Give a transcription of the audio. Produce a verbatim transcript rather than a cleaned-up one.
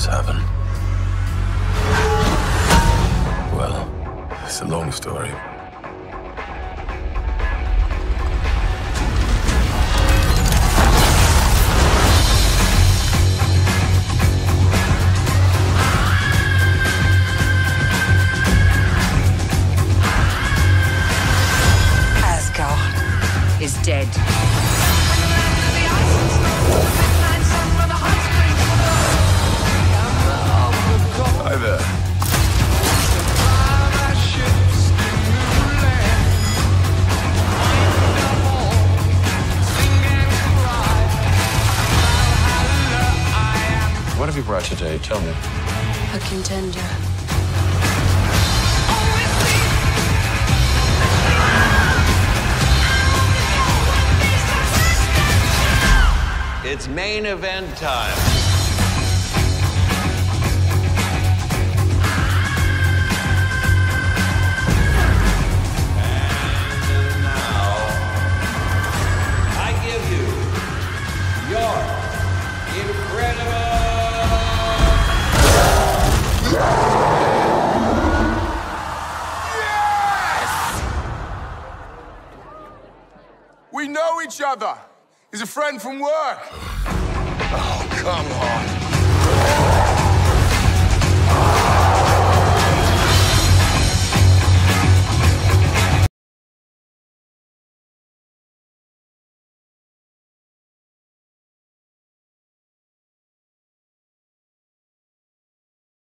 this happen? Well, it's a long story. Is dead. Hi there. What have you brought today? Tell me. A contender. It's main event time. And now, I give you your incredible... Yes! We know each other. He's a friend from work. Oh, come on.